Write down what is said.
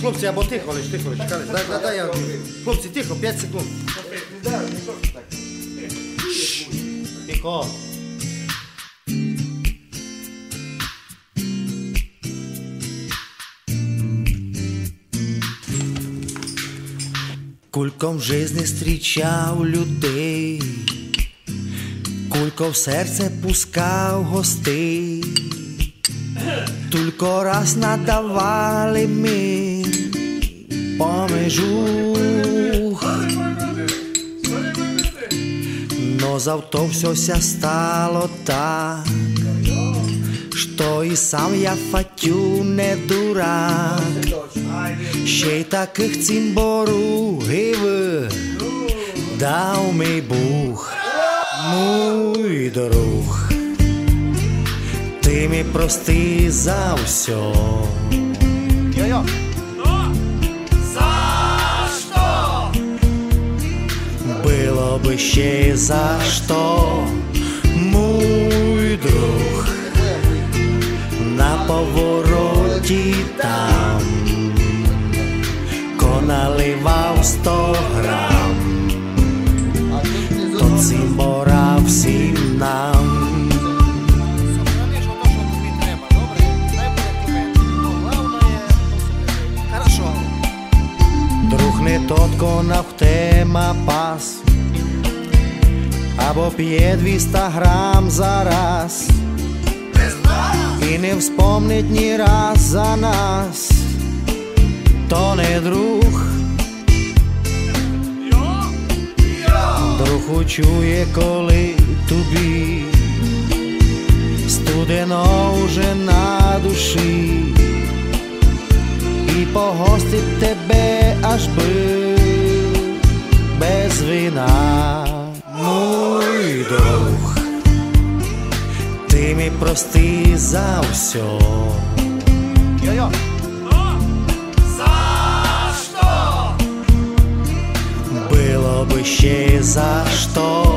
Хлопці, або тихо, чекали. Дай я. Хлопці, тихо, 5 секунд. Тихо. Кульком в житті зустрічав людей, кулько в серце пускав гостей. Тільки раз надавали ми помежух, но завто всё стало так, що і сам я Фатю не дурак. Ще й таких цін боругів дав мій Бог, мій друг. Ти мій прости за всьо. За що? Було би ще за що, мій друг. На повороті там коналивав 100 грам, то цим борав всім нам. Друг не тот, ко навтема пас, або п'є 200 грам за раз. І не вспомнить ні раз за нас, то не друг. Друг учує, коли тобі студено вже на душі, і погостить тебе аж би без вина, мій друг. Ти мій прости за всьо. За що? Було би ще за що,